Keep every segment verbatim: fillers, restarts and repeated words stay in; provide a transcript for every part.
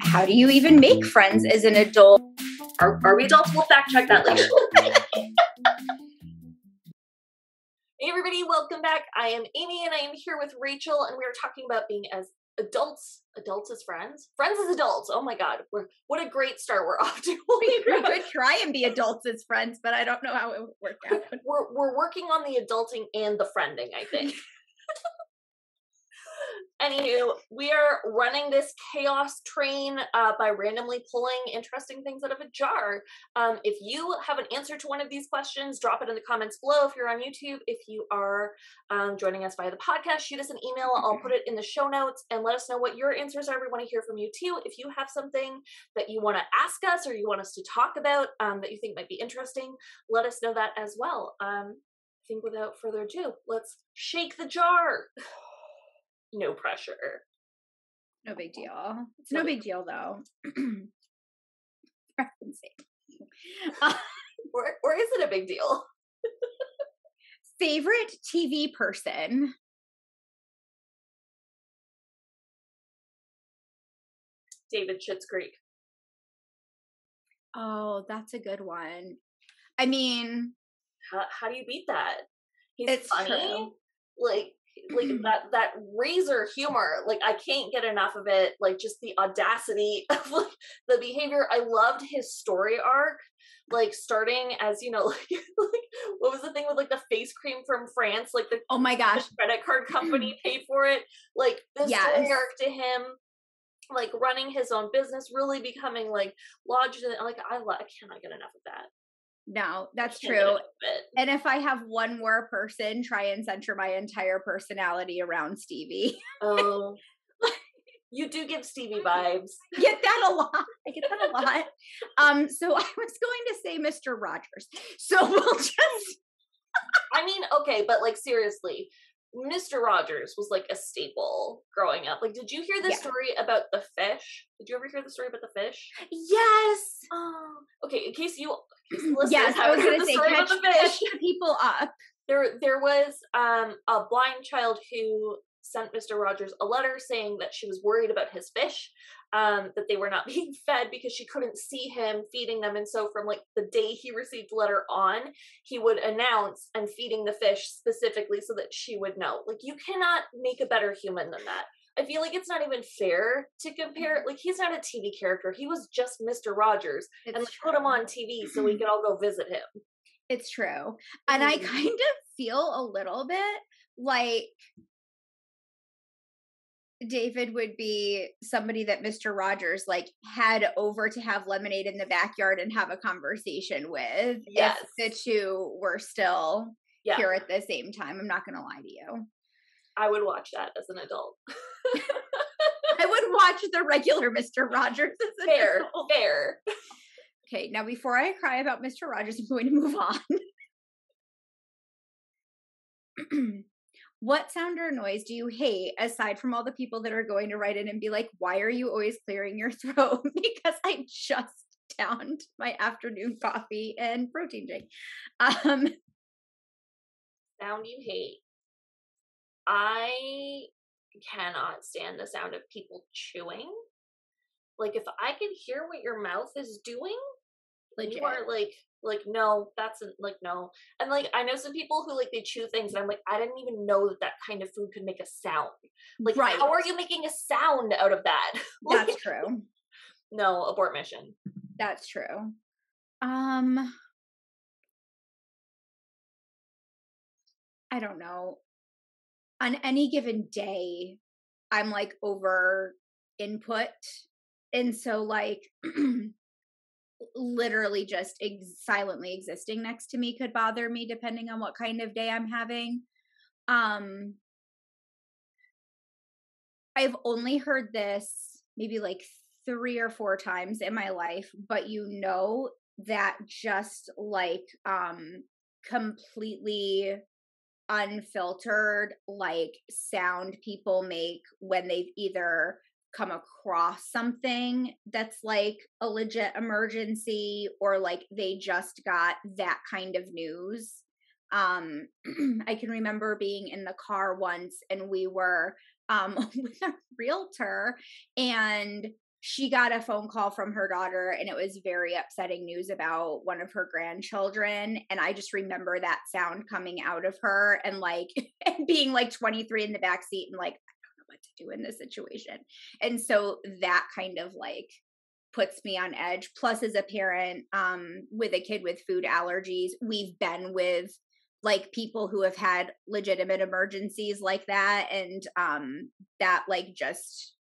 How do you even make friends as an adult? Are, are we adults? We'll fact check that later. Hey everybody, welcome back. I am Amy and I am here with Rachel and we are talking about being as adults, adults as friends, friends as adults. Oh my God, we're, what a great start we're off to. We could try and be adults as friends, but I don't know how it would work out. We're, we're working on the adulting and the friending, I think. Anywho, we are running this chaos train uh, by randomly pulling interesting things out of a jar. Um, if you have an answer to one of these questions, drop it in the comments below if you're on YouTube. If you are um, joining us via the podcast, shoot us an email. I'll put it in the show notes and let us know what your answers are. We want to hear from you too. If you have something that you want to ask us or you want us to talk about um, that you think might be interesting, let us know that as well. Um, I think without further ado, let's shake the jar. No pressure. No big deal. It's no big deal, though. uh, or, or is it a big deal? Favorite T V person? David Schitt's Creek. Oh, that's a good one. I mean... How, how do you beat that? He's it's funny. True. Like... like that that razor humor, like I can't get enough of it. Like just the audacity of like the behavior. I loved his story arc, like starting as, you know, like, like what was the thing with like the face cream from France, like the oh my gosh the credit card company paid for it, like the yes. story arc to him like running his own business, really becoming like lodged in, like I, I cannot get enough of that. No, that's true. And if I have one more person, try and center my entire personality around Stevie. Oh, you do give Stevie vibes. I get that a lot. I get that a lot. Um, so I was going to say Mister Rogers. So we'll just. I mean, okay, but like seriously, Mister Rogers was like a staple growing up. Like, did you hear the yeah. story about the fish? Did you ever hear the story about the fish? Yes. Um, okay, in case you. Yes, I was going to say, catch the, catch the people up. There, there was um, a blind child who sent Mister Rogers a letter saying that she was worried about his fish, um, that they were not being fed because she couldn't see him feeding them. And so from like the day he received the letter on, he would announce I'm feeding the fish specifically so that she would know. Like you cannot make a better human than that. I feel like it's not even fair to compare. Like, he's not a T V character. He was just Mister Rogers. It's and true. Put him on T V so we could all go visit him. It's true. And I kind of feel a little bit like David would be somebody that Mister Rogers, like, had over to have lemonade in the backyard and have a conversation with. Yes. If the two were still yeah. here at the same time. I'm not going to lie to you. I would watch that as an adult. I would watch the regular Mister Rogers as an fair, adult. Fair. Okay, now before I cry about Mister Rogers, I'm going to move on. What sound or noise do you hate, aside from all the people that are going to write in and be like, why are you always clearing your throat? Because I just downed my afternoon coffee and protein drink. Um, sound you hate. I cannot stand the sound of people chewing. Like, if I can hear what your mouth is doing, like, you are like, like, no, that's, an, like, no. And, like, I know some people who, like, they chew things, and I'm like, I didn't even know that that kind of food could make a sound. Like, right. How are you making a sound out of that? Like, that's true. No, abort mission. That's true. Um, I don't know. On any given day, I'm like over input. And so like literally just ex- silently existing next to me could bother me depending on what kind of day I'm having. Um, I've only heard this maybe like three or four times in my life, but you know that just like um, completely unfiltered like sound people make when they've either come across something that's like a legit emergency or like they just got that kind of news. Um, I can remember being in the car once and we were um, with a realtor, and she got a phone call from her daughter, and it was very upsetting news about one of her grandchildren. And I just remember that sound coming out of her, and like being like twenty-three in the backseat, and like, I don't know what to do in this situation. And so that kind of like puts me on edge. Plus, as a parent um, with a kid with food allergies, we've been with like people who have had legitimate emergencies like that. And um, that like just...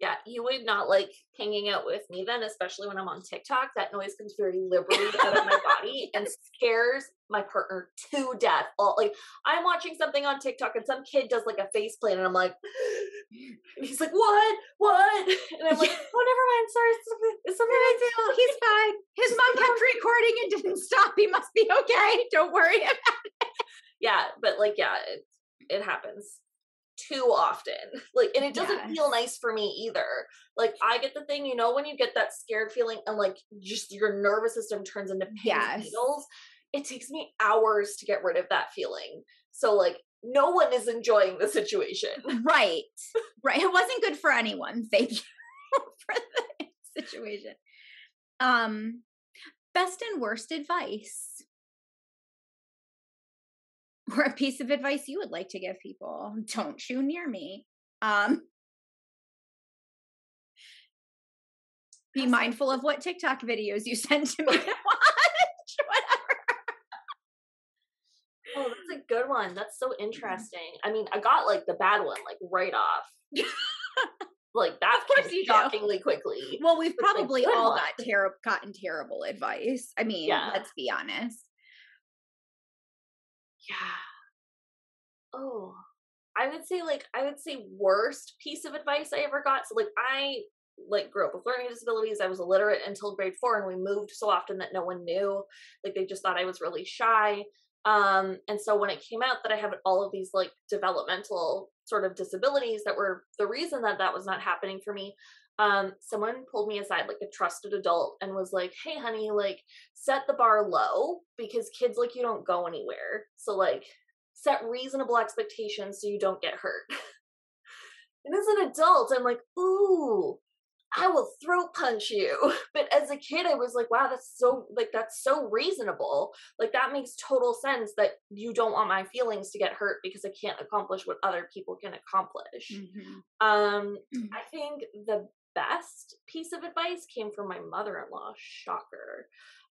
Yeah, you would not like hanging out with me then, especially when I'm on TikTok. That noise comes very liberally out of my body and scares my partner to death. All like I'm watching something on TikTok and some kid does like a face plant, and I'm like, and he's like, what, what? And I'm like, oh, never mind, sorry, it's something I do. He's fine. His mom kept recording and didn't stop. He must be okay. Don't worry about it. Yeah, but like, yeah, it, it happens too often, like, and it doesn't yeah. feel nice for me either. Like, I get the thing, you know, when you get that scared feeling and like just your nervous system turns into pins yes. and needles, it takes me hours to get rid of that feeling. So like, no one is enjoying the situation. Right. Right. It wasn't good for anyone. Thank you for the situation. Um, best and worst advice. Or a piece of advice you would like to give people. Don't chew near me. Um, be mindful of what TikTok videos you send to me to watch. Whatever. Oh, that's a good one. That's so interesting. I mean, I got like the bad one, like right off. Like that of course you shockingly do. Quickly. Well, we've but probably all one. got ter- gotten terrible advice. I mean, yeah. let's be honest. Yeah. Oh, I would say like, I would say worst piece of advice I ever got. So like, I like grew up with learning disabilities. I was illiterate until grade four, and we moved so often that no one knew, like they just thought I was really shy. Um, and so when it came out that I have all of these like developmental sort of disabilities that were the reason that that was not happening for me, um, someone pulled me aside, like a trusted adult, and was like, hey, honey, like set the bar low, because kids like you don't go anywhere. So like set reasonable expectations so you don't get hurt. And as an adult, I'm like, ooh, I will throat punch you. But as a kid, I was like, wow, that's so like, that's so reasonable. Like that makes total sense that you don't want my feelings to get hurt because I can't accomplish what other people can accomplish. Mm-hmm. Um, mm-hmm. I think the best piece of advice came from my mother-in-law. Shocker.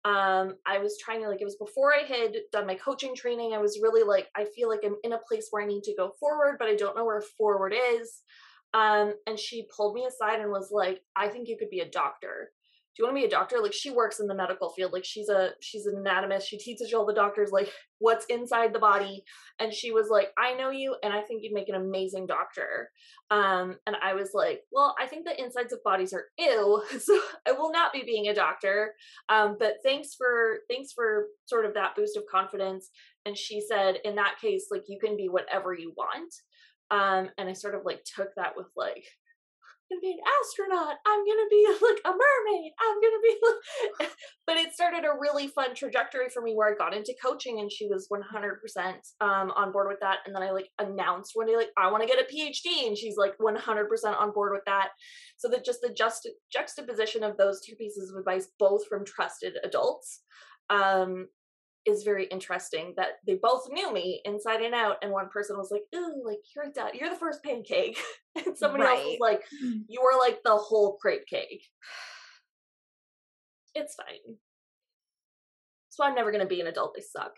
Um, I was trying to like, it was before I had done my coaching training. I was really like, I feel like I'm in a place where I need to go forward, but I don't know where forward is. Um, and she pulled me aside and was like, I think you could be a doctor. Do you want to be a doctor? Like she works in the medical field. Like she's a, she's an anatomist. She teaches all the doctors, like what's inside the body. And she was like, I know you. And I think you'd make an amazing doctor. Um, and I was like, well, I think the insides of bodies are ew. So I will not be being a doctor. Um, but thanks for, thanks for sort of that boost of confidence. And she said, in that case, like you can be whatever you want. Um, and I sort of like took that with like, I'm gonna be an astronaut. I'm gonna be like a mermaid. I'm gonna be, like... but it started a really fun trajectory for me where I got into coaching, and she was one hundred percent um, on board with that. And then I like announced one day, like, I want to get a P H D. And she's like one hundred percent on board with that. So that just the just juxtaposition of those two pieces of advice, both from trusted adults, um, is very interesting that they both knew me inside and out. And one person was like, ooh, like you're a dad. You're the first pancake. And somebody right. else was like, you are like the whole crepe cake. It's fine. So I'm never going to be an adult. They suck.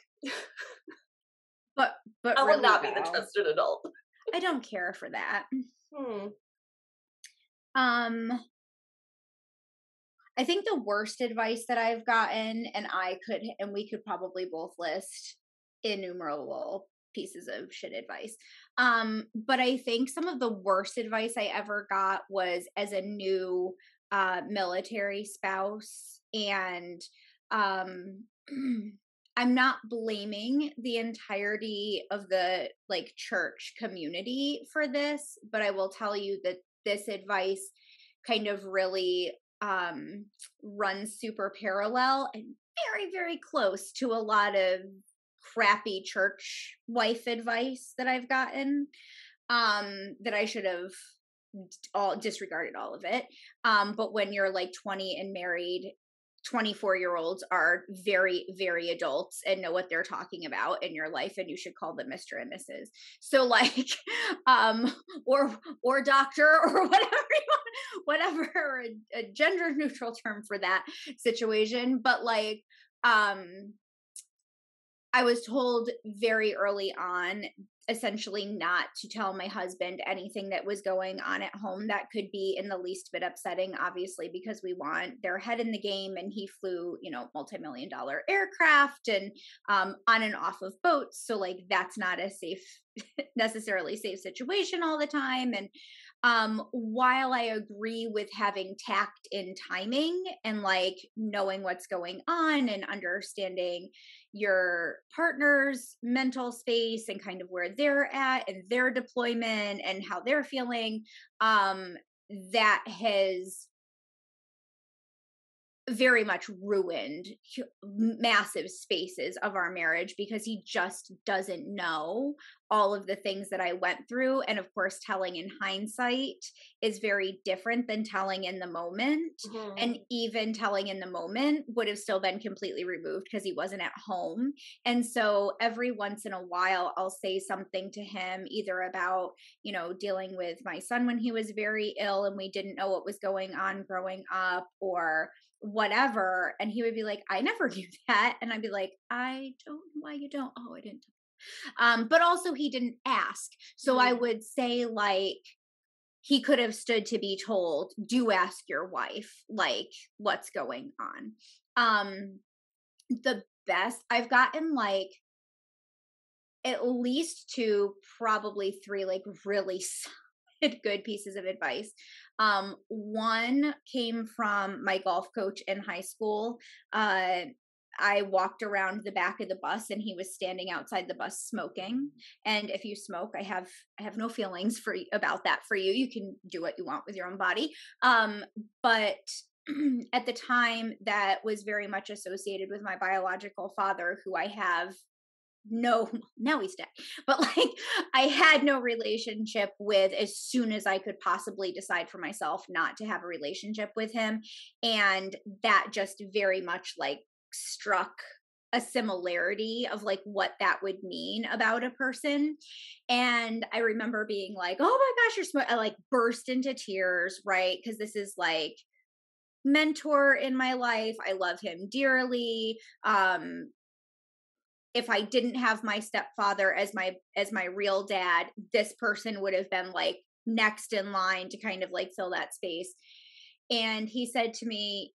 But, but I will really not though. Be the trusted adult. I don't care for that. Hmm. Um, I think the worst advice that I've gotten, and I could, and we could probably both list innumerable pieces of shit advice. Um, but I think some of the worst advice I ever got was as a new uh, military spouse. And um, I'm not blaming the entirety of the like church community for this, but I will tell you that this advice kind of really um, runs super parallel and very, very close to a lot of crappy church wife advice that I've gotten. um, that I should have all disregarded all of it. Um, but when you're like twenty and married, twenty-four year olds are very, very adults and know what they're talking about in your life, and you should call them Mister and Missus. So like, um, or, or doctor or whatever, you want, whatever a, a gender neutral term for that situation. But like, um, I was told very early on, essentially not to tell my husband anything that was going on at home that could be in the least bit upsetting, obviously, because we want their head in the game. And he flew, you know, multi-million dollar aircraft and um, on and off of boats. So like, that's not a safe, necessarily safe situation all the time. And um, while I agree with having tact in timing and like knowing what's going on and understanding your partner's mental space and kind of where they're at and their deployment and how they're feeling, um, that has very much ruined massive spaces of our marriage, because he just doesn't know all of the things that I went through. And of course, telling in hindsight is very different than telling in the moment. Mm-hmm. And even telling in the moment would have still been completely removed because he wasn't at home. And so every once in a while, I'll say something to him, either about, you know, dealing with my son when he was very ill and we didn't know what was going on growing up or whatever. And he would be like, I never knew that. And I'd be like, I don't know why you don't. Oh, I didn't. Um, but also he didn't ask. So I would say like, he could have stood to be told, do ask your wife, like what's going on. Um, the best I've gotten, like at least two, probably three, like really solid, good pieces of advice. Um, one came from my golf coach in high school. Uh, I walked around the back of the bus and he was standing outside the bus smoking. And if you smoke, I have, I have no feelings for about that for you. You can do what you want with your own body. Um, but at the time that was very much associated with my biological father, who I have no, now he's dead, but like I had no relationship with as soon as I could possibly decide for myself not to have a relationship with him. And that just very much like struck a similarity of like what that would mean about a person. And I remember being like, oh my gosh, you're smoking. I like burst into tears, right? Because this is like mentor in my life. I love him dearly. Um, if I didn't have my stepfather as my, as my real dad, this person would have been like next in line to kind of like fill that space. And he said to me,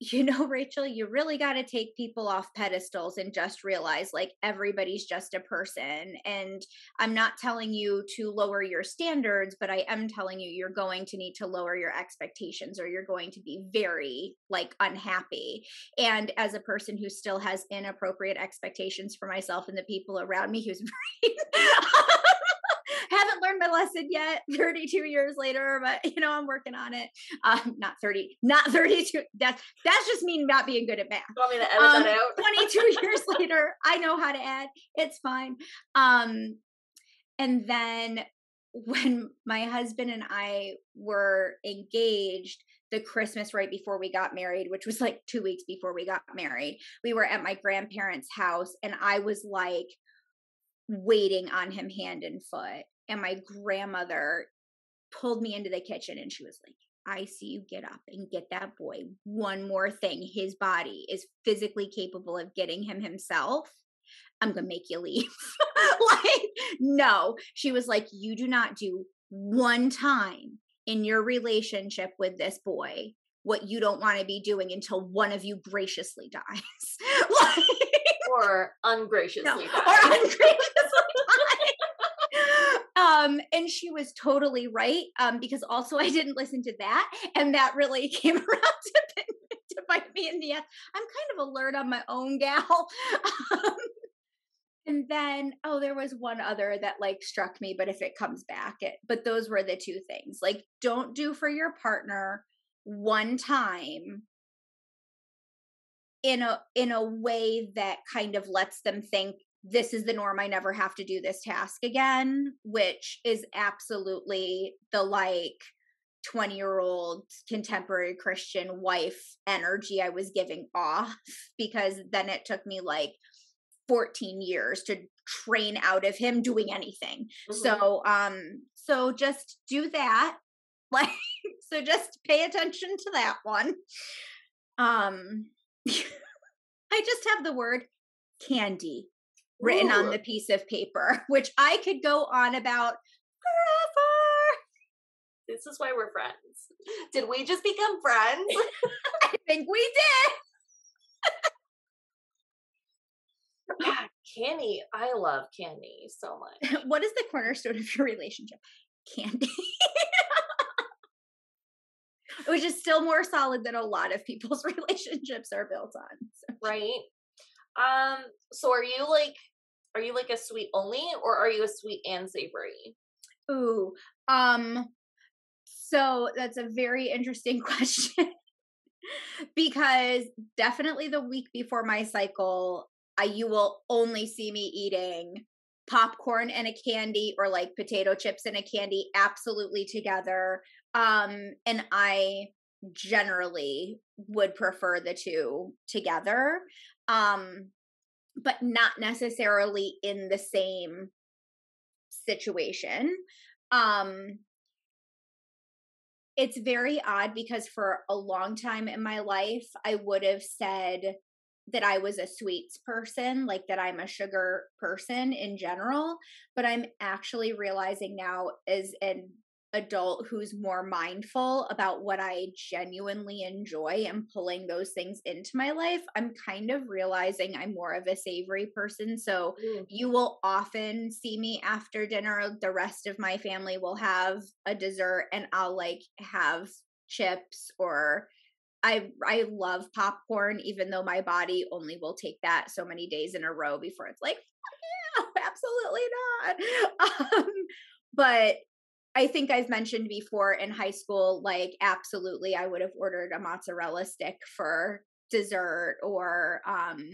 you know, Rachel, you really got to take people off pedestals and just realize like everybody's just a person. And I'm not telling you to lower your standards, but I am telling you, you're going to need to lower your expectations or you're going to be very like unhappy. And as a person who still has inappropriate expectations for myself and the people around me, who's haven't learned my lesson yet thirty-two years later, but you know, I'm working on it. Um, not thirty, not thirty-two. That's, that's just me not being good at math. You want me to edit um, that out? twenty-two years later, I know how to add. It's fine. Um, and then when my husband and I were engaged, the Christmas right before we got married, which was like two weeks before we got married, we were at my grandparents' house and I was like waiting on him hand and foot. And my grandmother pulled me into the kitchen and she was like, I see you get up and get that boy one more thing. His body is physically capable of getting him himself. I'm going to make you leave. Like, no. She was like, you do not do one time in your relationship with this boy what you don't want to be doing until one of you graciously dies. Like, or ungraciously no, dies. Or ungraciously dies. Um, and she was totally right, um, because also I didn't listen to that. And that really came around to, to bite me in the ass. I'm kind of alert on my own gal. Um, and then, oh, there was one other that like struck me, but if it comes back, it, but those were the two things. Like, don't do for your partner one time in a, in a way that kind of lets them think this is the norm. I never have to do this task again, which is absolutely the like twenty year old contemporary Christian wife energy I was giving off, because then it took me like fourteen years to train out of him doing anything. Mm-hmm. So, um, so just do that. Like, so just pay attention to that one. Um, I just have the word candy written Ooh. on the piece of paper, which I could go on about forever. This is why we're friends. Did we just become friends? I think we did. God, candy. I love candy so much. What is the cornerstone of your relationship? Candy. Which is still more solid than a lot of people's relationships are built on. So. Right. Um, so are you like, are you like a sweet only, or are you a sweet and savory? Ooh. Um, so that's a very interesting question because definitely the week before my cycle, I, you will only see me eating popcorn and a candy, or like potato chips and a candy absolutely together. Um, and I generally would prefer the two together. Um, but not necessarily in the same situation. Um, it's very odd because for a long time in my life, I would have said that I was a sweets person, like that I'm a sugar person in general, but I'm actually realizing now as an adult who's more mindful about what I genuinely enjoy and pulling those things into my life, I'm kind of realizing I'm more of a savory person. So mm. you will often see me after dinner, the rest of my family will have a dessert and I'll like have chips, or I I love popcorn, even though my body only will take that so many days in a row before it's like, oh, yeah, absolutely not. Um, but I think I've mentioned before in high school, like, absolutely, I would have ordered a mozzarella stick for dessert or, um,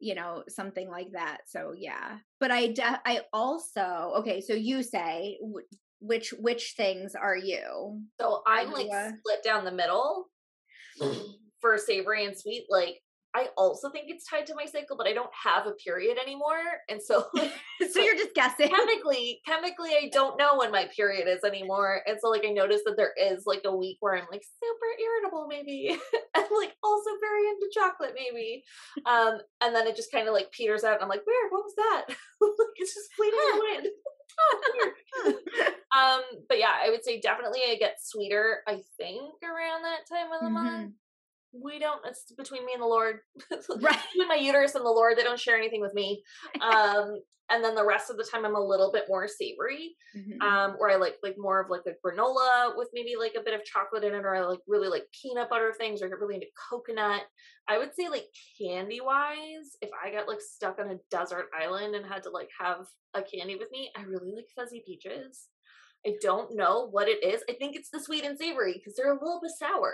you know, something like that. So, yeah. But I, de- I also, okay, so you say, w- which, which things are you? So I'm like uh, split down the middle for savory and sweet. Like, I also think it's tied to my cycle, but I don't have a period anymore. And so, like, so you're just guessing. Chemically, chemically, I don't know when my period is anymore. And so like, I noticed that there is like a week where I'm like super irritable maybe, and like also very into chocolate maybe. Um, and then it just kind of like peters out and I'm like, weird, what was that? Like, it's just fleeting away. um, but yeah, I would say definitely I get sweeter, I think around that time of the mm-hmm. month. We don't, it's between me and the Lord, right. Between my uterus and the Lord, they don't share anything with me. Um, and then the rest of the time I'm a little bit more savory, mm-hmm. um, or I like, like more of like a granola with maybe like a bit of chocolate in it, or I like really like peanut butter things, or I get really into coconut. I would say like candy wise, if I got like stuck on a desert island and had to like have a candy with me, I really like fuzzy peaches. I don't know what it is. I think it's the sweet and savory because they're a little bit sour.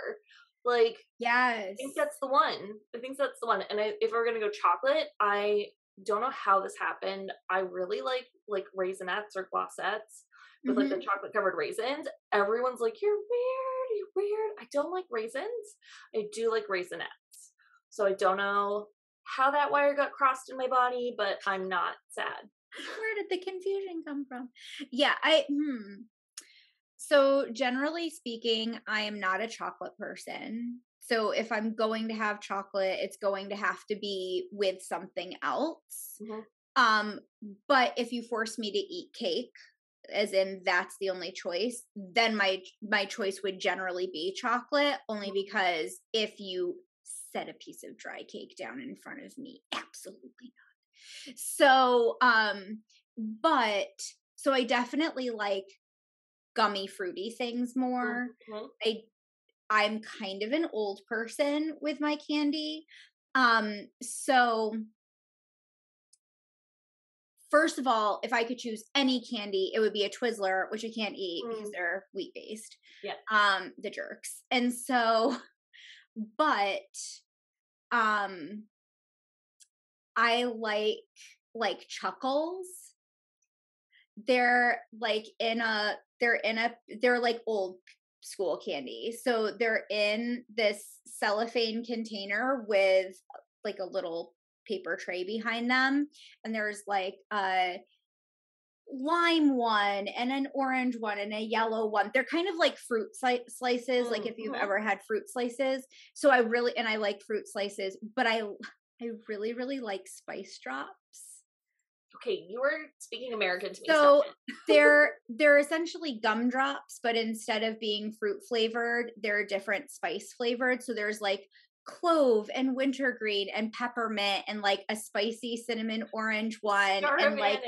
Like, yes, I think that's the one. I think that's the one. And I, if we're going to go chocolate, I don't know how this happened. I really like, like raisinettes or glossettes with mm-hmm. like the chocolate covered raisins. Everyone's like, you're weird. You're weird. I don't like raisins. I do like raisinettes. So I don't know how that wire got crossed in my body, but I'm not sad. Where did the confusion come from? Yeah. I, hmm. So generally speaking, I am not a chocolate person. So if I'm going to have chocolate, it's going to have to be with something else. Mm-hmm. Um, but if you force me to eat cake, as in that's the only choice, then my my choice would generally be chocolate, only because if you set a piece of dry cake down in front of me, absolutely not. So, um, but, so I definitely like gummy fruity things more. Mm-hmm. I, I'm kind of an old person with my candy. Um, so first of all, if I could choose any candy, it would be a Twizzler, which I can't eat mm. because they're wheat-based. Yeah. Um, the jerks. And so, but, um, I like like chuckles. They're like in a, they're in a, they're like old school candy. So they're in this cellophane container with like a little paper tray behind them. And there's like a lime one and an orange one and a yellow one. They're kind of like fruit slices. Mm-hmm. Like if you've ever had fruit slices. So I really, and I like fruit slices, but I, I really, really like spice drops. Okay, you were speaking American to me. So they're they're essentially gumdrops, but instead of being fruit flavored, they're different spice flavored. So there's like clove and wintergreen and peppermint and like a spicy cinnamon orange one Star and like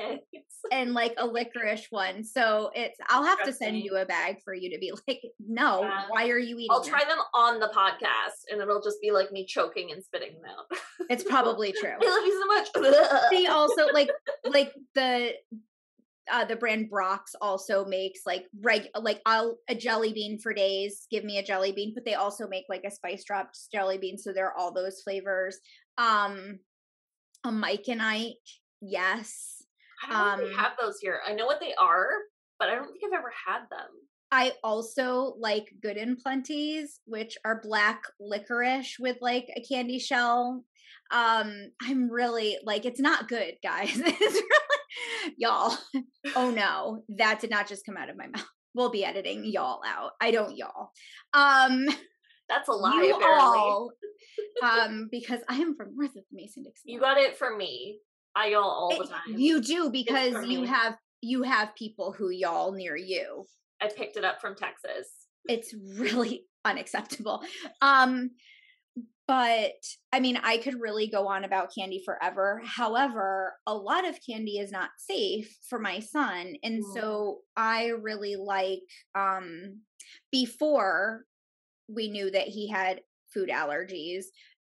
and like a licorice one. So it's I'll have to send you a bag for you to be like, no, yeah. Why are you eating? I'll try them on the podcast and it'll just be like me choking and spitting them out. It's probably true. I love you so much. They also like like the uh the brand Brock's also makes like reg like I'll a jelly bean for days, give me a jelly bean, but they also make like a spice drops jelly bean, so there are all those flavors. Um a Mike and Ike, yes. I don't know um, if we have those here. I know what they are, but I don't think I've ever had them. I also like Good and Plenty's, which are black licorice with like a candy shell. Um, I'm really like, it's not good, guys. It's really, y'all. Oh no, that did not just come out of my mouth. We'll be editing y'all out. I don't y'all. Um, that's a lie. You apparently. All, um, because I am from north of the Mason-Dixon. You got it from me. I y'all all the time. It, you do because you me. have you have people who y'all near you. I picked it up from Texas. It's really unacceptable. Um, but I mean, I could really go on about candy forever. However, a lot of candy is not safe for my son. And mm. so I really like, um, before we knew that he had food allergies,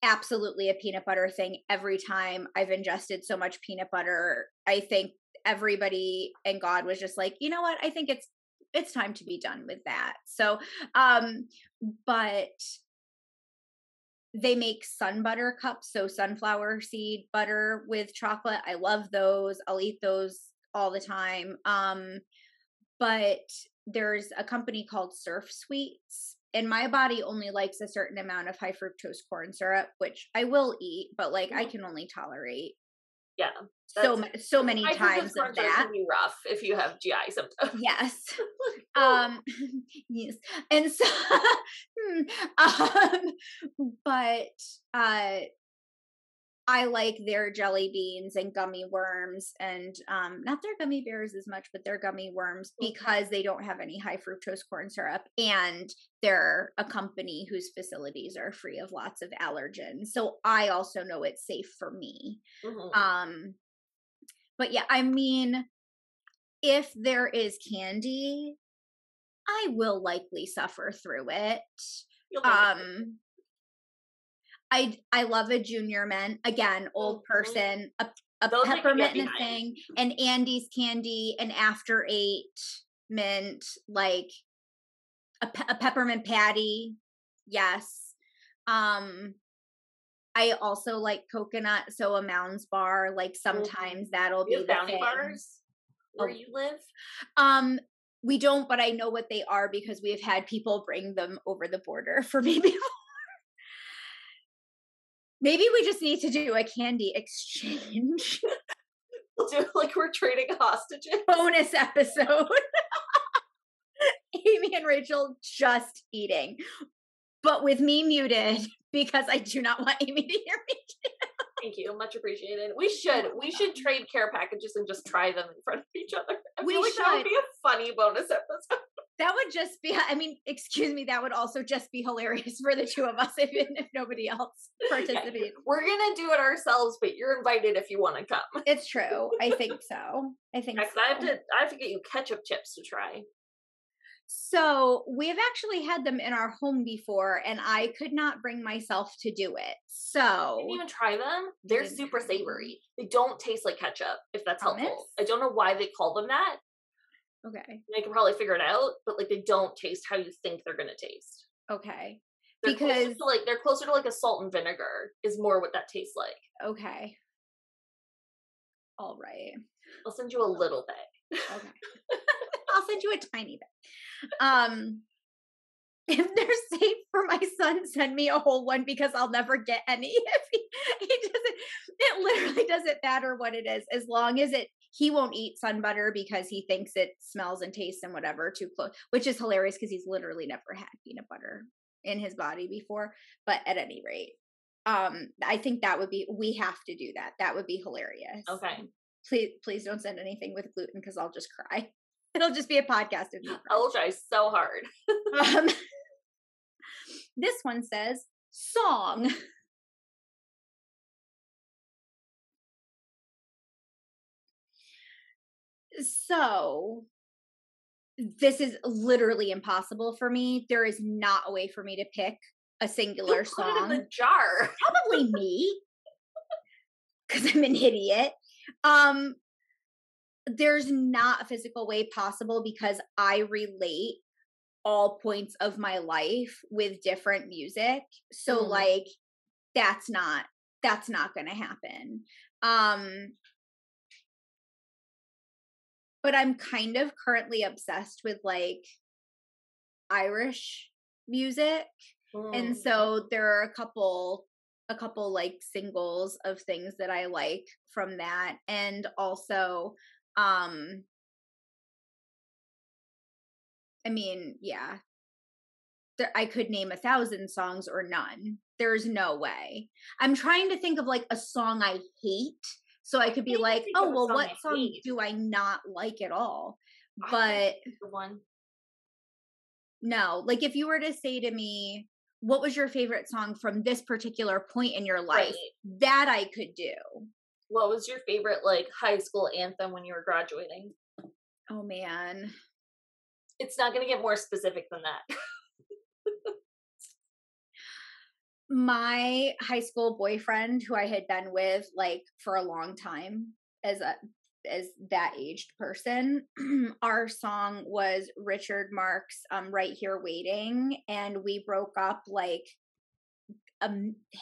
absolutely a peanut butter thing. Every time I've ingested so much peanut butter, I think everybody and God was just like, you know what? I think it's it's time to be done with that. So, um, but they make sun butter cups. So sunflower seed butter with chocolate. I love those. I'll eat those all the time. Um, but there's a company called Surf Sweets, and my body only likes a certain amount of high fructose corn syrup, which I will eat, but like I can only tolerate. Yeah. So so many times of that. Can be rough if you have G I symptoms. Yes. um, yes. And so, um, but uh, I like their jelly beans and gummy worms, and um, not their gummy bears as much, but their gummy worms because they don't have any high fructose corn syrup, and they're a company whose facilities are free of lots of allergens. So I also know it's safe for me. Mm-hmm. Um. But yeah, I mean, if there is candy, I will likely suffer through it. Um, I I love a Junior Mint. Again, old person, a, a peppermint and a thing, and Andy's candy, an After Eight mint, like a, pe- a peppermint patty. Yes. Um. I also like coconut, so a Mounds bar, like sometimes mm-hmm. that'll you be the thing. Bars where oh. you live? Um, we don't, but I know what they are because we've had people bring them over the border for me before. Maybe we just need to do a candy exchange. We'll do it like we're trading hostages. Bonus episode. Amy and Rachel just eating, but with me muted. Because I do not want Amy to hear me. Thank you. Much appreciated. We should. We should trade care packages and just try them in front of each other. I we feel like should. That would be a funny bonus episode. That would just be, I mean, excuse me, that would also just be hilarious for the two of us, even if nobody else participates. Yeah. We're going to do it ourselves, but you're invited if you want to come. It's true. I think so. I think so. I have to, I have to get you ketchup chips to try. So we've actually had them in our home before, and I could not bring myself to do it. So I didn't even try them. They're super savory. They don't taste like ketchup, if that's Hummus? helpful. I don't know why they call them that. Okay. I can probably figure it out, but like they don't taste how you think they're gonna taste. Okay. They're because to like they're closer to like a salt and vinegar is more what that tastes like. Okay. All right. I'll send you a little bit. Okay. I'll send you a tiny bit. Um, if they're safe for my son, send me a whole one because I'll never get any. If he, he doesn't, it literally doesn't matter what it is, as long as it. He won't eat sun butter because he thinks it smells and tastes and whatever too close, which is hilarious because he's literally never had peanut butter in his body before. But at any rate, um, I think that would be, we have to do that. That would be hilarious. Okay. Please, please don't send anything with gluten because I'll just cry. It'll just be a podcast of me. I'll try so hard. um, this one says song. So this is literally impossible for me. There is not a way for me to pick a singular you put song. It in the jar. Probably me, because I'm an idiot. Um, there's not a physical way possible because I relate all points of my life with different music. So mm. like, that's not, that's not going to happen. Um, But I'm kind of currently obsessed with like Irish music. Mm. And so there are a couple, a couple like singles of things that I like from that. And also, um, I mean, yeah, there, I could name a thousand songs or none. There's no way. I'm trying to think of like a song I hate. So I could be I like, oh, well, song what I song hate. do I not like at all? But the one. No, like if you were to say to me, what was your favorite song from this particular point in your life? Right. That I could do. What was your favorite like high school anthem when you were graduating? Oh, man. It's not going to get more specific than that. My high school boyfriend, who I had been with like for a long time as a as that aged person, our song was Richard Marx, um, Right Here Waiting, and we broke up like a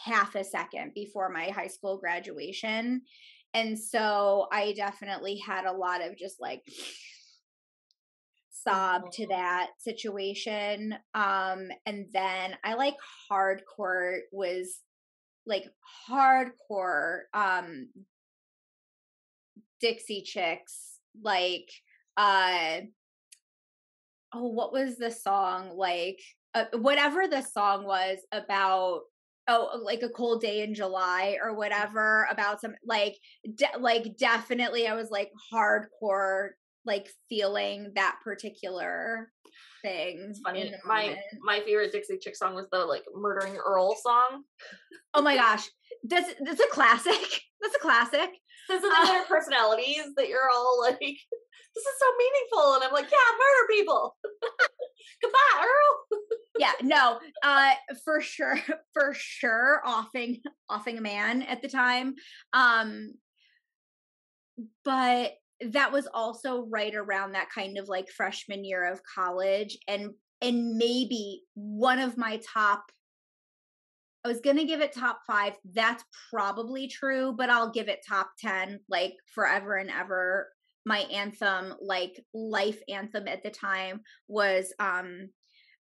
half a second before my high school graduation, and so I definitely had a lot of just like sob to that situation. Um, and then I like hardcore was like hardcore, um, Dixie Chicks, like, uh, oh, what was the song? Like, uh, whatever the song was about, oh, like a cold day in July or whatever about some, like, de- like definitely I was like hardcore, like feeling that particular thing. It's funny. My my favorite Dixie Chick song was the like Murdering Earl song. Oh my gosh. That's that's a classic. That's a classic. There's another uh, personalities that you're all like, this is so meaningful. And I'm like, yeah, murder people. Goodbye, Earl. Yeah, no, uh, for sure, for sure offing offing a man at the time. Um but that was also right around that kind of like freshman year of college. And, and maybe one of my top, I was going to give it top five. That's probably true, but I'll give it top ten, like forever and ever. My anthem, like life anthem at the time was, um,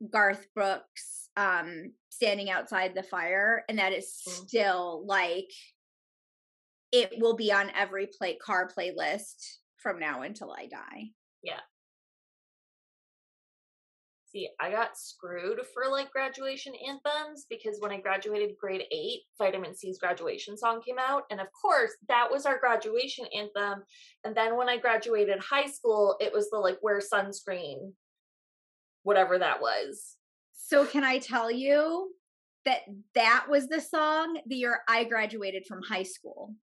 Garth Brooks, um, Standing Outside the Fire. And that is still like, it will be on every play car playlist from now until I die. Yeah. See, I got screwed for like graduation anthems because when I graduated grade eight, Vitamin C's graduation song came out. And of course, that was our graduation anthem. And then when I graduated high school, it was the like wear sunscreen, whatever that was. So can I tell you that that was the song the year I graduated from high school?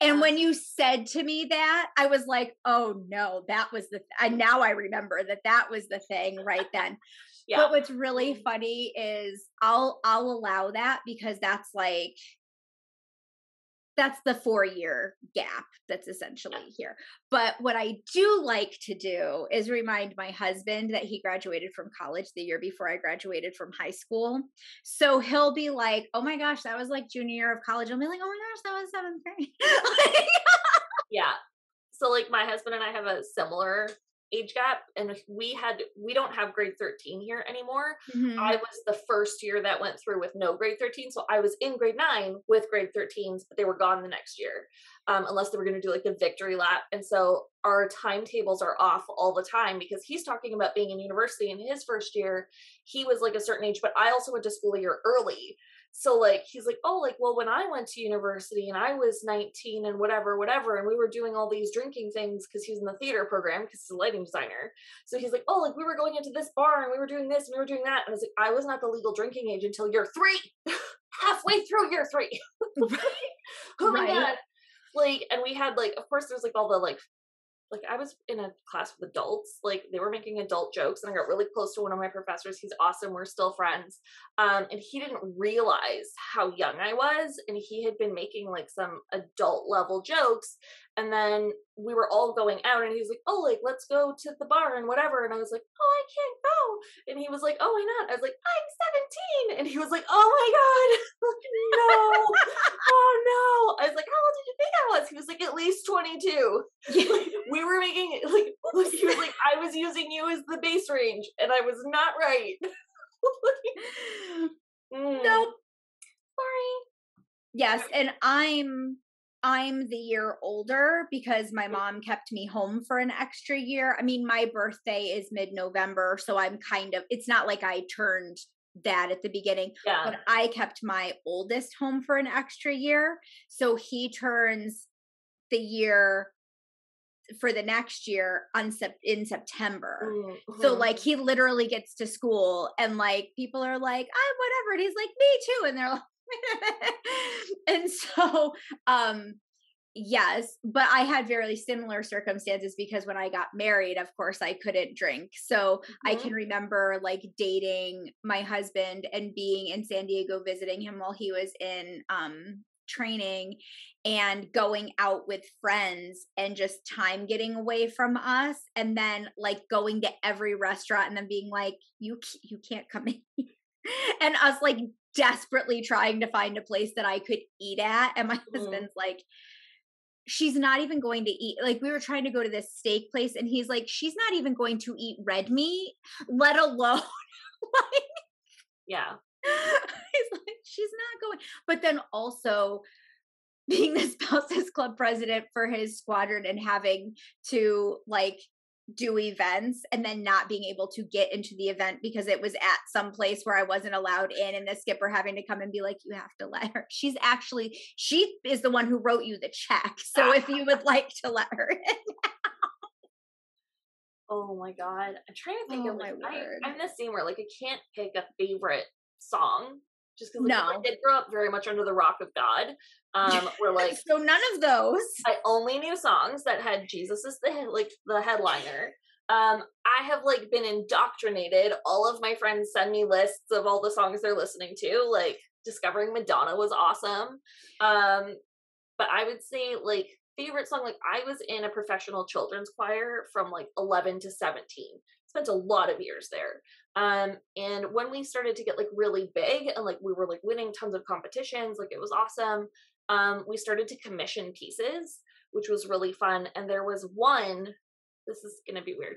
And when you said to me that, I was like, oh no, that was the, th- and now I remember that that was the thing right then. Yeah. But what's really funny is I'll, I'll allow that because that's like, that's the four year gap that's essentially here. But what I do like to do is remind my husband that he graduated from college the year before I graduated from high school. So he'll be like, oh my gosh, that was like junior year of college. I'll be like, oh my gosh, that was seventh grade. Like, yeah. So like my husband and I have a similar age gap, and we had, we don't have grade thirteen here anymore. Mm-hmm. I was the first year that went through with no grade thirteen. So I was in grade nine with grade thirteens, but they were gone the next year, um, unless they were going to do like a victory lap. And so our timetables are off all the time because he's talking about being in university in his first year. He was like a certain age, but I also went to school a year early. So like, he's like, oh, like, well, when I went to university and I was nineteen and whatever, whatever. And we were doing all these drinking things because he's in the theater program because he's a lighting designer. So he's like, oh, like we were going into this bar and we were doing this and we were doing that. And I was like, I was not the legal drinking age until year three, halfway through year three. Oh my God. Like, and we had like, of course there's like all the like, like I was in a class with adults, like they were making adult jokes, and I got really close to one of my professors. He's awesome. We're still friends. Um, and he didn't realize how young I was. And he had been making like some adult level jokes. And then we were all going out and he was like, oh, like, let's go to the bar and whatever. And I was like, oh, I can't go. And he was like, oh, why not? I was like, I'm seventeen. And he was like, oh my God, no, oh no. I was like, how old did you think I was? He was like, at least twenty-two. Like, we were making, like, he was like, I was using you as the base range and I was not right. Like, mm. Nope. Sorry. Yes. And I'm, I'm the year older because my mom kept me home for an extra year. I mean, my birthday is mid-November, so I'm kind of, it's not like I turned that at the beginning, yeah. But I kept my oldest home for an extra year. So he turns the year for the next year on sep- in September. Mm-hmm. So like he literally gets to school and like people are like, I'm whatever. And he's like, me too. And they're like, and so um yes, but I had very similar circumstances because when I got married, of course I couldn't drink. So mm-hmm. I can remember like dating my husband and being in San Diego visiting him while he was in um training and going out with friends and just time getting away from us, and then like going to every restaurant and then being like, you you can't come in. And us like desperately trying to find a place that I could eat at. And my mm. husband's like, she's not even going to eat. Like we were trying to go to this steak place and he's like, she's not even going to eat red meat, let alone. Like, yeah. He's like, she's not going. But then also being the spouses club president for his squadron and having to like do events and then not being able to get into the event because it was at some place where I wasn't allowed in, and the skipper having to come and be like, you have to let her. She's actually, she is the one who wrote you the check. So if you would like to let her in now. Oh my God. I'm trying to think oh of like, my word. I, I'm the same where like, I can't pick a favorite song just because like, no. I did grow up very much under the rock of God. Um, we're like, so none of those. I only knew songs that had Jesus as the like the headliner. Um, I have like been indoctrinated. All of my friends send me lists of all the songs they're listening to. Like discovering Madonna was awesome. Um, but I would say like favorite song. Like I was in a professional children's choir from like eleven to seventeen. Spent a lot of years there. Um, and when we started to get like really big and like we were like winning tons of competitions, like it was awesome. Um, we started to commission pieces, which was really fun. And there was one, this is going to be weird,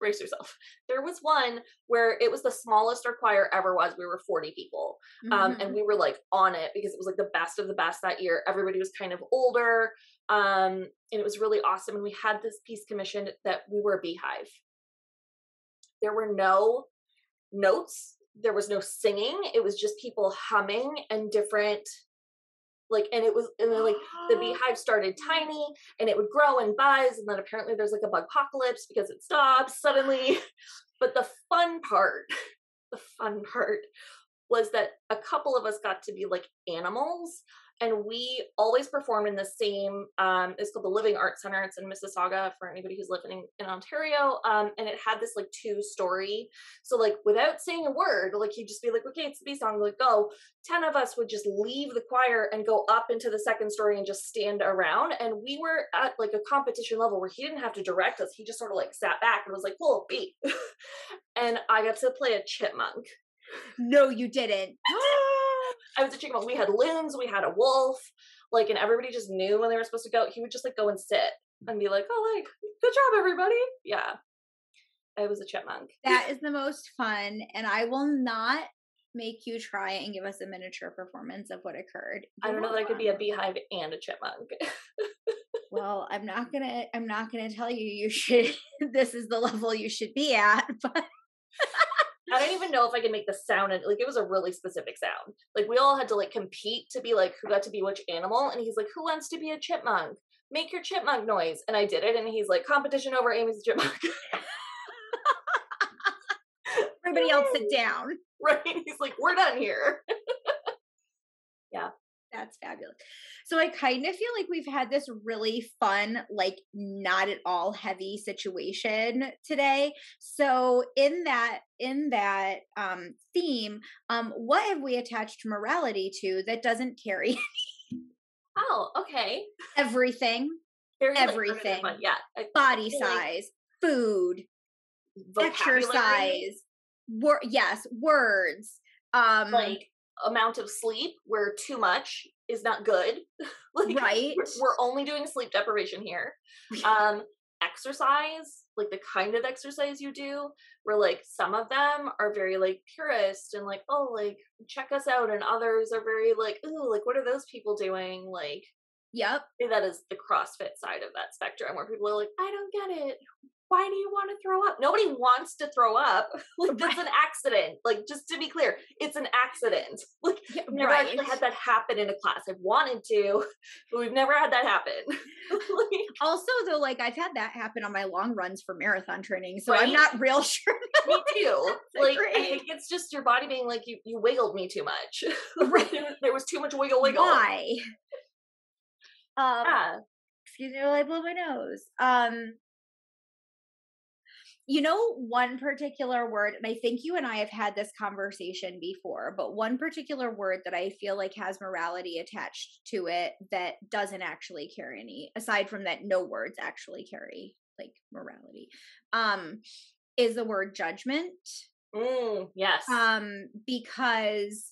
brace yourself. There was one where it was the smallest our choir ever was. We were forty people. Um, mm-hmm. And we were like on it because it was like the best of the best that year. Everybody was kind of older. Um, and it was really awesome. And we had this piece commissioned that we were a beehive. There were no notes. There was no singing. It was just people humming and different, like, and it was, and then like the beehive started tiny and it would grow in buds. And then apparently there's like a bug apocalypse because it stops suddenly. But the fun part, the fun part was that a couple of us got to be like animals And we always performed in the same, um, it's called the Living Arts Center. It's in Mississauga for anybody who's living in, in Ontario. Um, and it had this like two story. So like without saying a word, like you'd just be like, okay, it's the B song, like go. ten of us would just leave the choir and go up into the second story and just stand around. And we were at like a competition level where he didn't have to direct us. He just sort of like sat back and was like, pull a beat. And I got to play a chipmunk. No, you didn't. I was a chipmunk. We had loons, we had a wolf, like, and everybody just knew when they were supposed to go. He would just like go and sit and be like, oh, like, good job, everybody. Yeah. I was a chipmunk. That is the most fun. And I will not make you try and give us a miniature performance of what occurred. You I don't know that I could be a beehive and a chipmunk. Well, I'm not gonna, I'm not gonna tell you you should, this is the level you should be at, but I don't even know if I can make the sound. And like, it was a really specific sound. Like we all had to like compete to be like, who got to be which animal. And he's like, who wants to be a chipmunk? Make your chipmunk noise. And I did it. And he's like, competition over, Amy's a chipmunk. Everybody else sit down. Right. He's like, we're done here. Yeah. That's fabulous. So I kind of feel like we've had this really fun, like not at all heavy situation today. So in that, in that um, theme, um, what have we attached morality to that doesn't carry? Oh, okay. Everything. Very everything. Like, yeah. I, Body I size, like food, vocabulary. Exercise, wor- yes, words. Um, like. Amount of sleep, where too much is not good. Like, right. We're, we're only doing sleep deprivation here. Um, exercise, like the kind of exercise you do, where like some of them are very like purist and like, oh, like check us out. And others are very like, ooh, like what are those people doing? Like, yep. That is the CrossFit side of that spectrum where people are like, I don't get it. Why do you want to throw up? Nobody wants to throw up. Like that's right. An accident. Like just to be clear, it's an accident. Like yeah, I've never right. actually had that happen in a class. I've wanted to, but we've never had that happen. Like, also though, like I've had that happen on my long runs for marathon training. So right? I'm not real sure. Me too. Like I think it's just your body being like, you, you wiggled me too much. Right. There was too much wiggle wiggle. Why? Um, yeah. Excuse me while I blow my nose. Um, You know, one particular word, and I think you and I have had this conversation before, but one particular word that I feel like has morality attached to it that doesn't actually carry any, aside from that no words actually carry like morality, um, is the word judgment. Mm, yes. Um, because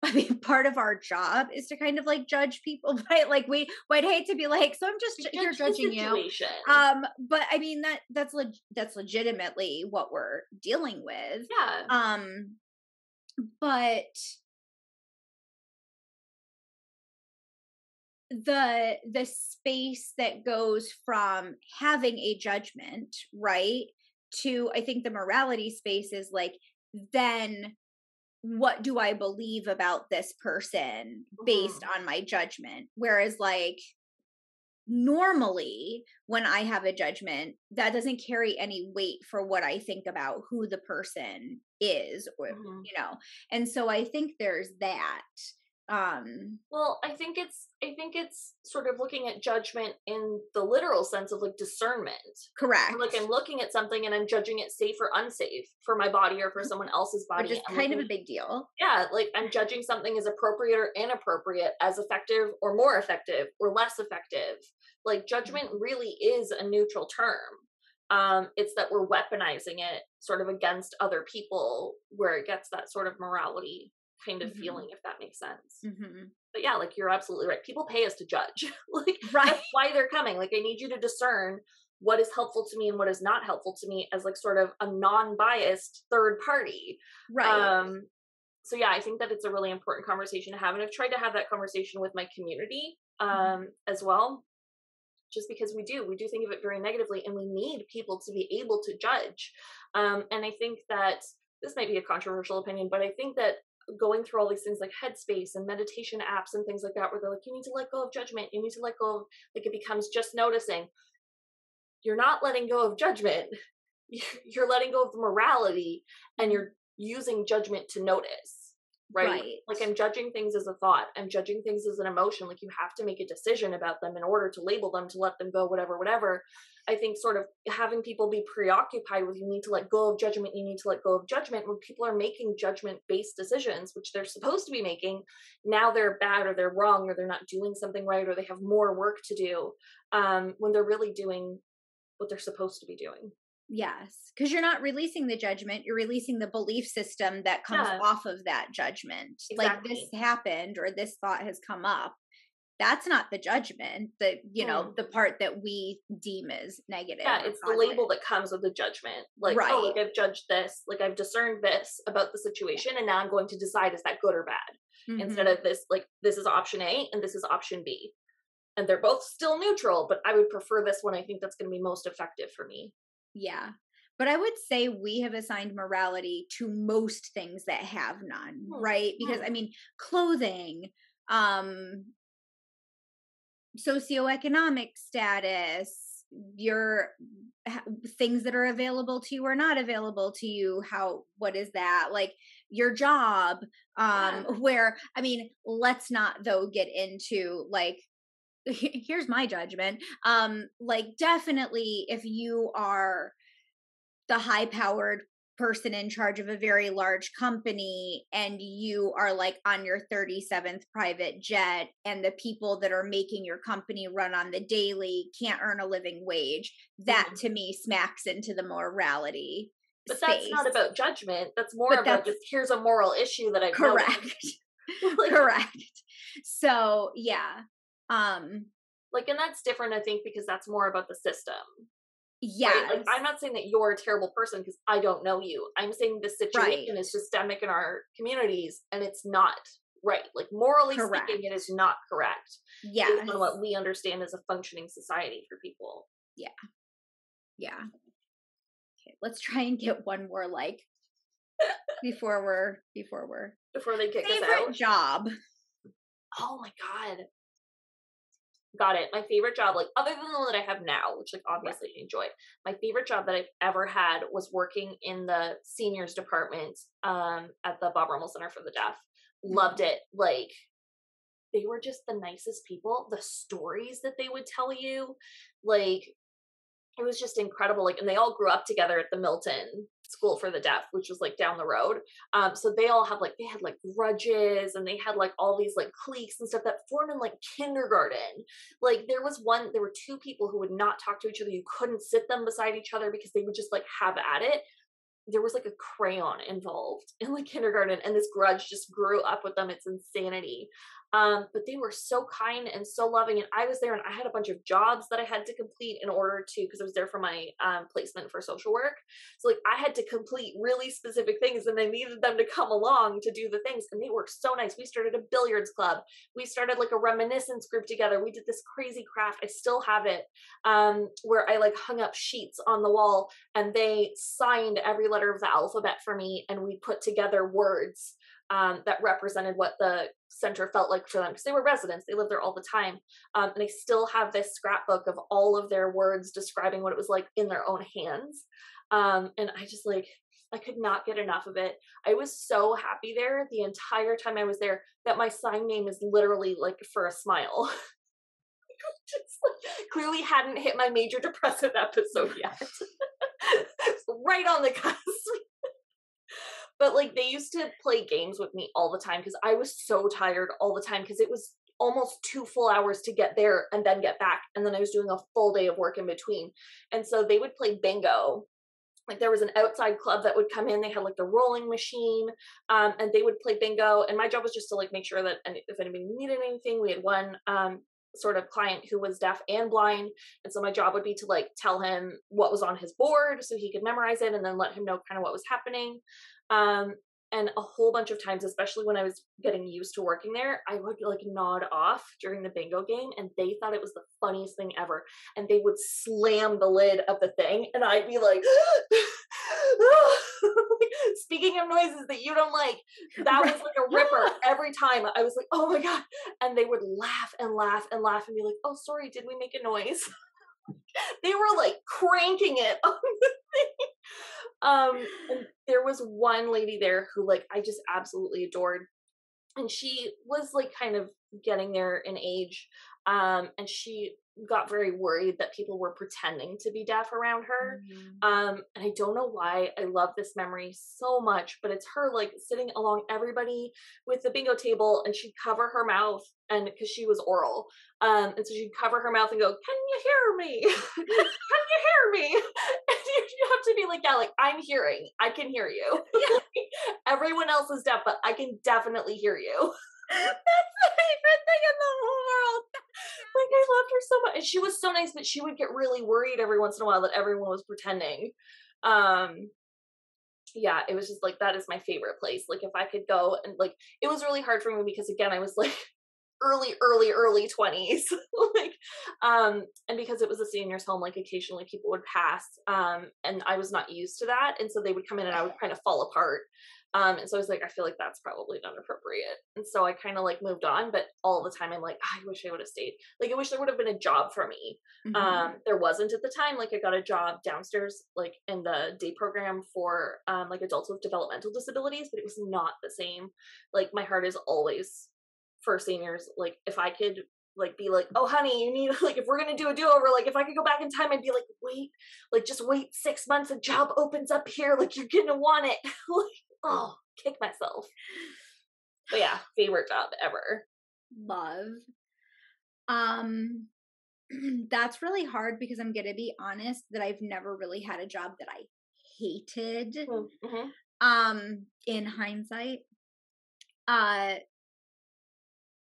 I mean, part of our job is to kind of like judge people, but like we would hate to be like, so I'm just judge here judging you. Um, but I mean that that's le- that's legitimately what we're dealing with. Yeah. Um, but the the space that goes from having a judgment, right, to I think the morality space is like then. What do I believe about this person based mm-hmm. on my judgment? Whereas like normally when I have a judgment, that doesn't carry any weight for what I think about who the person is, or, mm-hmm. you know? And so I think there's that. Um, well, I think it's, I think it's sort of looking at judgment in the literal sense of like discernment. Correct. Like I'm looking at something and I'm judging it safe or unsafe for my body or for someone else's body. Which is kind of a big deal. Yeah. Like I'm judging something as appropriate or inappropriate, as effective or more effective or less effective. Like judgment really is a neutral term. Um, it's that we're weaponizing it sort of against other people where it gets that sort of morality kind of mm-hmm. feeling, if that makes sense. Mm-hmm. But yeah, like you're absolutely right. People pay us to judge. Like right. That's why they're coming. Like I need you to discern what is helpful to me and what is not helpful to me as like sort of a non-biased third party. Right. Um, so yeah, I think that it's a really important conversation to have. And I've tried to have that conversation with my community um, mm-hmm. as well, just because we do, we do think of it very negatively and we need people to be able to judge. Um, and I think that this might be a controversial opinion, but I think that going through all these things like Headspace and meditation apps and things like that, where they're like, you need to let go of judgment. You need to let go of, like, it becomes just noticing. You're not letting go of judgment. You're letting go of the morality and you're using judgment to notice. right? right? Like I'm judging things as a thought. I'm judging things as an emotion. Like you have to make a decision about them in order to label them, to let them go, whatever, whatever. I think sort of having people be preoccupied with, you need to let go of judgment. You need to let go of judgment. When people are making judgment based decisions, which they're supposed to be making, now they're bad or they're wrong or they're not doing something right or they have more work to do um, when they're really doing what they're supposed to be doing. Yes, because you're not releasing the judgment, you're releasing the belief system that comes yeah. off of that judgment. Exactly. Like this happened or this thought has come up. That's not the judgment, the you mm. know, the part that we deem as negative. Yeah, it's positive. The label that comes with the judgment. Like, right. oh, like I've judged this, like I've discerned this about the situation, and now I'm going to decide, is that good or bad? Mm-hmm. Instead of this, like this is option A and this is option B. And they're both still neutral, but I would prefer this one. I think that's going to be most effective for me. Yeah. But I would say we have assigned morality to most things that have none, right? Because I mean, clothing, um, socioeconomic status, your things that are available to you or not available to you. How, what is that? Like your job, um, yeah. where, I mean, let's not though get into like, here's my judgment. Um, like definitely if you are the high powered person in charge of a very large company and you are like on your thirty-seventh private jet and the people that are making your company run on the daily can't earn a living wage, that mm-hmm. to me smacks into the morality But space. That's not about judgment. That's more but about that's, just here's a moral issue that I Correct. like, correct. So yeah. Um, like, and that's different, I think, because that's more about the system. Yeah. Right? Like, I'm not saying that you're a terrible person because I don't know you. I'm saying the situation right. is systemic in our communities and it's not right. Like morally correct. speaking, it is not correct. Yeah. Based on what we understand as a functioning society for people. Yeah. Yeah. Okay. Let's try and get one more like before we're, before we're, before they kick us out. Job. Oh my God. Got it. My favorite job, like other than the one that I have now, which like obviously I enjoy, my favorite job that I've ever had was working in the seniors department um, at the Bob Rommel Center for the Deaf. Loved it. Like they were just the nicest people. The stories that they would tell you, like it was just incredible. Like, and they all grew up together at the Milton School for the Deaf, which was like down the road. Um, so they all have like, they had like grudges and they had like all these like cliques and stuff that formed in like kindergarten. Like there was one, there were two people who would not talk to each other. You couldn't sit them beside each other because they would just like have at it. There was like a crayon involved in like kindergarten and this grudge just grew up with them. It's insanity. Um, but they were so kind and so loving. And I was there and I had a bunch of jobs that I had to complete in order to, because I was there for my um, placement for social work. So like I had to complete really specific things and I needed them to come along to do the things. And they were so nice. We started a billiards club. We started like a reminiscence group together. We did this crazy craft. I still have it um, where I like hung up sheets on the wall and they signed every letter of the alphabet for me. And we put together words um, that represented what the center felt like for them because they were residents. They lived there all the time. Um, and I still have this scrapbook of all of their words describing what it was like in their own hands. Um, and I just like, I could not get enough of it. I was so happy there the entire time I was there that my sign name is literally like for a smile. Just like, clearly hadn't hit my major depressive episode yet. Right on the cusp. But like they used to play games with me all the time because I was so tired all the time because it was almost two full hours to get there and then get back. And then I was doing a full day of work in between. And so they would play bingo. Like there was an outside club that would come in. They had like the rolling machine um, and they would play bingo. And my job was just to like make sure that if anybody needed anything, we had one um, sort of client who was deaf and blind. And so my job would be to like tell him what was on his board so he could memorize it and then let him know kind of what was happening. Um, and a whole bunch of times, especially when I was getting used to working there, I would like nod off during the bingo game and they thought it was the funniest thing ever. And they would slam the lid of the thing and I'd be like, speaking of noises that you don't like, that was like a ripper every time. I was like, oh my God. And they would laugh and laugh and laugh and be like, oh, sorry, did we make a noise? They were like cranking it on the thing. Um, and there was one lady there who like, I just absolutely adored. and she was like kind of getting there in age, um, and she got very worried that people were pretending to be deaf around her. Mm-hmm. Um, and I don't know why I love this memory so much, but it's her like sitting along everybody with the bingo table, and she'd cover her mouth, and because she was oral. Um, and so she'd cover her mouth and go, "Can you hear me? Can you hear me?" And you have to be like, yeah, like I'm hearing, I can hear you. Yeah. Everyone else is deaf, but I can definitely hear you. That's my favorite thing in the whole world. Like, I loved her so much. And she was so nice, but she would get really worried every once in a while that everyone was pretending. Um, yeah, it was just like, that is my favorite place. Like, if I could go, and like, it was really hard for me because, again, I was like early, early, early twenties. Like, um, and because it was a senior's home, like, occasionally people would pass. Um, and I was not used to that. And so they would come in and I would kind of fall apart. Um, and so I was like, I feel like that's probably not appropriate. And so I kind of like moved on, but all the time I'm like, I wish I would have stayed. Like, I wish there would have been a job for me. Mm-hmm. Um, there wasn't at the time. Like, I got a job downstairs, like in the day program for, um, like adults with developmental disabilities, but it was not the same. Like, my heart is always for seniors. Like, if I could like be like, "Oh honey, you need, like, if we're going to do a do-over, like if I could go back in time, I'd be like, wait, like just wait six months, a job opens up here. Like, you're going to want it." Like, oh, kick myself. But yeah, favorite job ever. Love. Um, that's really hard because I'm going to be honest that I've never really had a job that I hated. Mm-hmm. Um, in hindsight, uh,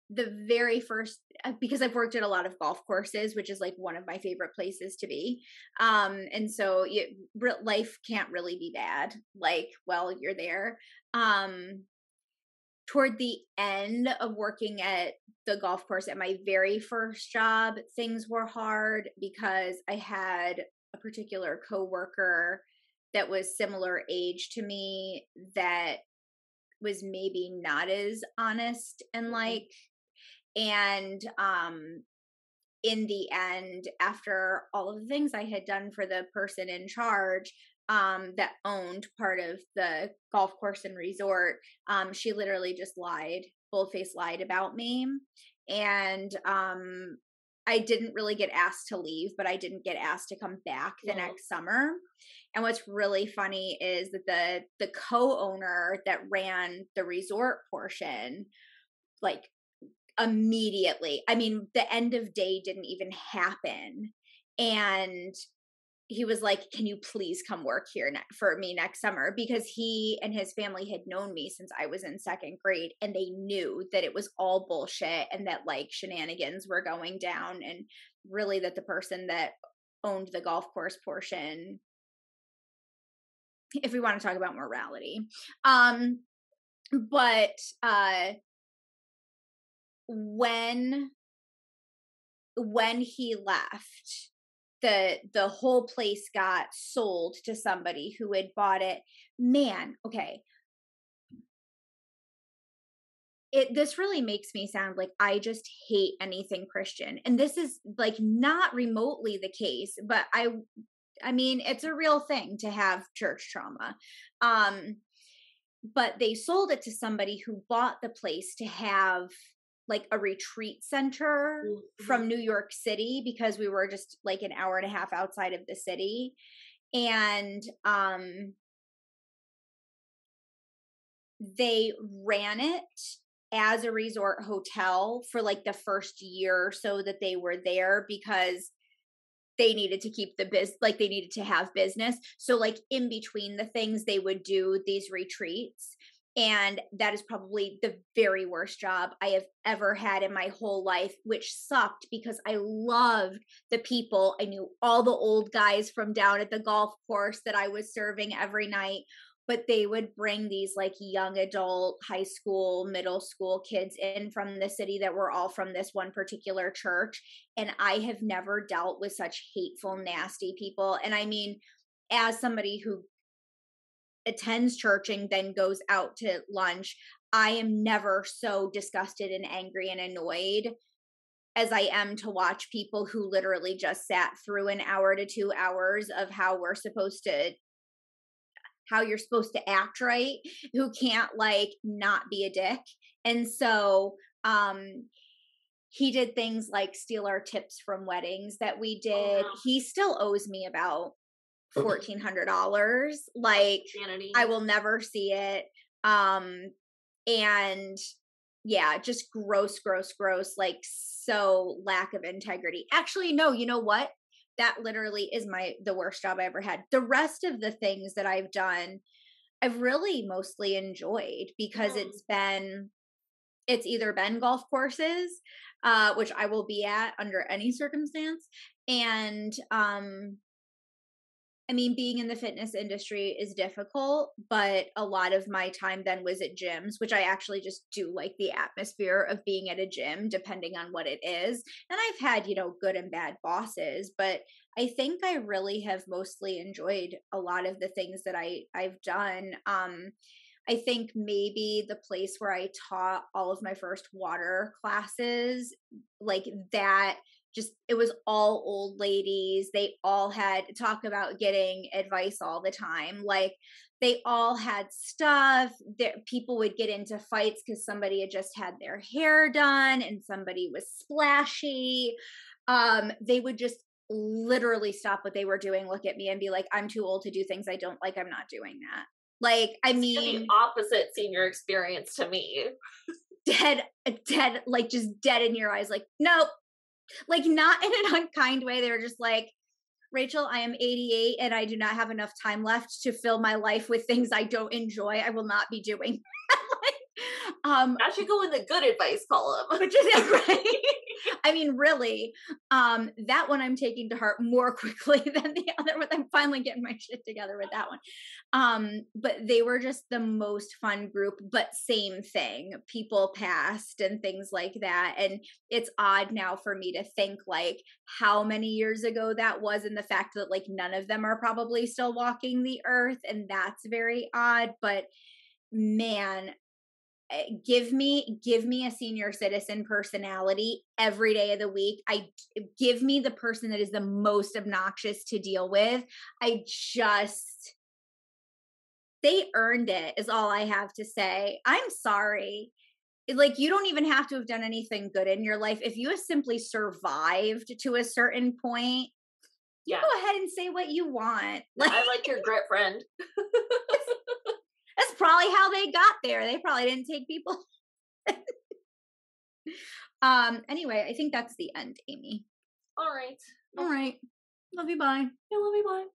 the very first, because I've worked at a lot of golf courses, which is like one of my favorite places to be. Um, and so you, life can't really be bad. Like, well, you're there. Um, toward the end of working at the golf course at my very first job, things were hard because I had a particular coworker that was similar age to me that was maybe not as honest and like, And um, in the end, after all of the things I had done for the person in charge um, that owned part of the golf course and resort, um, she literally just lied, bold-faced lied about me. And um, I didn't really get asked to leave, but I didn't get asked to come back the mm-hmm. next summer. And what's really funny is that the the co-owner that ran the resort portion, like, immediately, I mean, the end of day didn't even happen. And he was like, "Can you please come work here ne- for me next summer?" Because he and his family had known me since I was in second grade, and they knew that it was all bullshit and that like shenanigans were going down, and really that the person that owned the golf course portion, if we want to talk about morality, um, but, uh, When, when he left, the the whole place got sold to somebody who had bought it. Man, okay. It, this really makes me sound like I just hate anything Christian. And this is like not remotely the case, but I, I mean, it's a real thing to have church trauma. Um, but they sold it to somebody who bought the place to have like a retreat center mm-hmm. from New York City, because we were just like an hour and a half outside of the city. And um, they ran it as a resort hotel for like the first year or so that they were there, because they needed to keep the biz, like they needed to have business. So like in between the things, they would do these retreats. And that is probably the very worst job I have ever had in my whole life, which sucked because I loved the people. I knew all the old guys from down at the golf course that I was serving every night, but they would bring these like young adult, high school, middle school kids in from the city that were all from this one particular church. And I have never dealt with such hateful, nasty people. And I mean, as somebody who attends church and then goes out to lunch, I am never so disgusted and angry and annoyed as I am to watch people who literally just sat through an hour to two hours of how we're supposed to how you're supposed to act right, who can't like not be a dick. And so um, he did things like steal our tips from weddings that we did. Oh, wow. He still owes me about fourteen hundred dollars. Like, insanity. I will never see it. Um, and yeah, just gross, gross, gross, like so lack of integrity. Actually, no, you know what? That literally is my, the worst job I ever had. The rest of the things that I've done, I've really mostly enjoyed because mm. it's been, it's either been golf courses, uh, which I will be at under any circumstance. And, um, I mean, being in the fitness industry is difficult, but a lot of my time then was at gyms, which I actually just do like the atmosphere of being at a gym, depending on what it is. And I've had, you know, good and bad bosses, but I think I really have mostly enjoyed a lot of the things that I, I've done. Um, I think maybe the place where I taught all of my first water classes, like that, just, it was all old ladies. They all had, talk about getting advice all the time. Like they all had stuff that people would get into fights because somebody had just had their hair done and somebody was splashy. Um, they would just literally stop what they were doing, look at me and be like, I'm too old to do things I don't like. I'm not doing that. Like, I it's mean, the opposite senior experience to me. dead, dead, like just dead in your eyes. Like, nope. Like not in an unkind way. They were just like, Rachel, I am eighty-eight and I do not have enough time left to fill my life with things I don't enjoy. I will not be doing that. Like, um, that should go in the good advice column. Which is, right? I mean, really, um, that one I'm taking to heart more quickly than the other one. I'm finally getting my shit together with that one. Um, but they were just the most fun group, but same thing. People passed and things like that. And it's odd now for me to think like how many years ago that was and the fact that like none of them are probably still walking the earth. And that's very odd. But man, Give me, give me a senior citizen personality every day of the week. I give me the person that is the most obnoxious to deal with. I just, they earned it is all I have to say. I'm sorry. Like, you don't even have to have done anything good in your life. If you have simply survived to a certain point, yeah. you go ahead and say what you want. Like, I like your grit, friend. That's probably how they got there. They probably didn't take people. um. Anyway, I think that's the end, Amy. All right. All right. Love you. Bye. Yeah, love you. Bye.